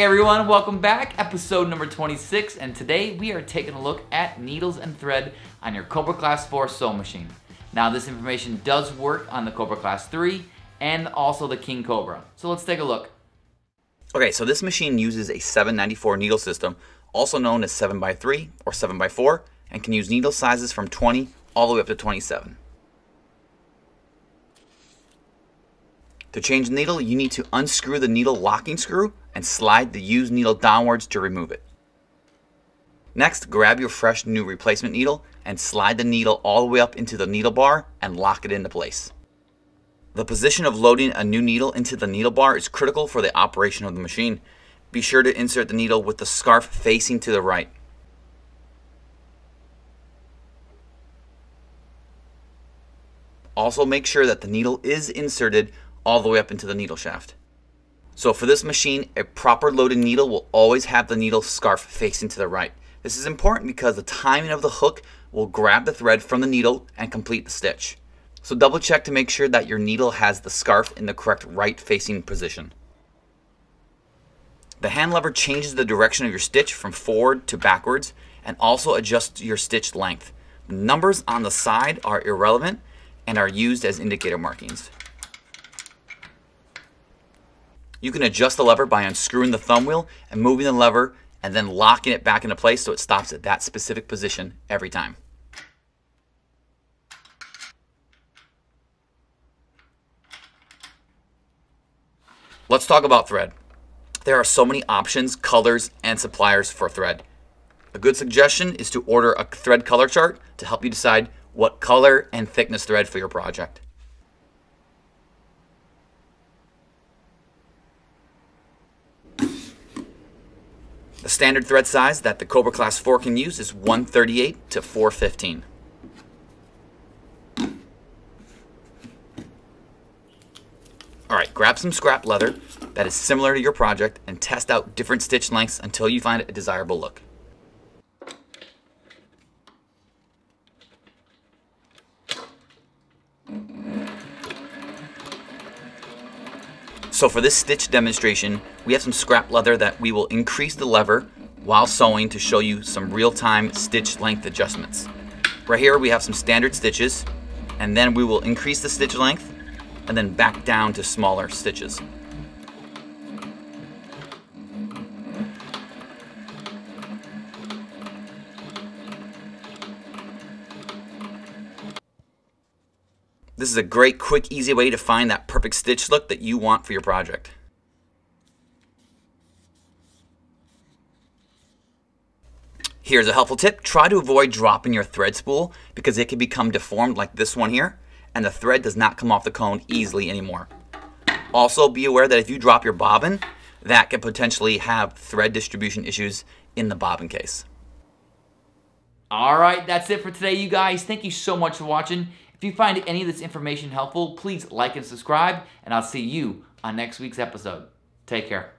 Hey everyone, welcome back. Episode number 26, and today we are taking a look at needles and thread on your Cobra Class 4 sewing machine. Now this information does work on the Cobra Class 3 and also the King Cobra. So let's take a look. Okay, so this machine uses a 794 needle system, also known as 7x3 or 7x4, and can use needle sizes from 20 all the way up to 27. To change the needle, you need to unscrew the needle locking screw and slide the used needle downwards to remove it. Next, grab your fresh new replacement needle and slide the needle all the way up into the needle bar and lock it into place. The position of loading a new needle into the needle bar is critical for the operation of the machine. Be sure to insert the needle with the scarf facing to the right. Also make sure that the needle is inserted all the way up into the needle shaft. So for this machine, a proper loaded needle will always have the needle scarf facing to the right. This is important because the timing of the hook will grab the thread from the needle and complete the stitch. So double check to make sure that your needle has the scarf in the correct right facing position. The hand lever changes the direction of your stitch from forward to backwards and also adjusts your stitch length. The numbers on the side are irrelevant and are used as indicator markings. You can adjust the lever by unscrewing the thumb wheel and moving the lever and then locking it back into place so it stops at that specific position every time. Let's talk about thread. There are so many options, colors, and suppliers for thread. A good suggestion is to order a thread color chart to help you decide what color and thickness thread for your project. The standard thread size that the Cobra Class 4 can use is 138 to 415. Alright, grab some scrap leather that is similar to your project and test out different stitch lengths until you find a desirable look. So for this stitch demonstration, we have some scrap leather that we will increase the lever while sewing to show you some real-time stitch length adjustments. Right here we have some standard stitches, and then we will increase the stitch length and then back down to smaller stitches. This is a great, quick, easy way to find that perfect stitch look that you want for your project. Here's a helpful tip. Try to avoid dropping your thread spool because it can become deformed like this one here, and the thread does not come off the cone easily anymore. Also be aware that if you drop your bobbin, that can potentially have thread distribution issues in the bobbin case. All right, that's it for today, you guys. Thank you so much for watching. If you find any of this information helpful, please like and subscribe, and I'll see you on next week's episode. Take care.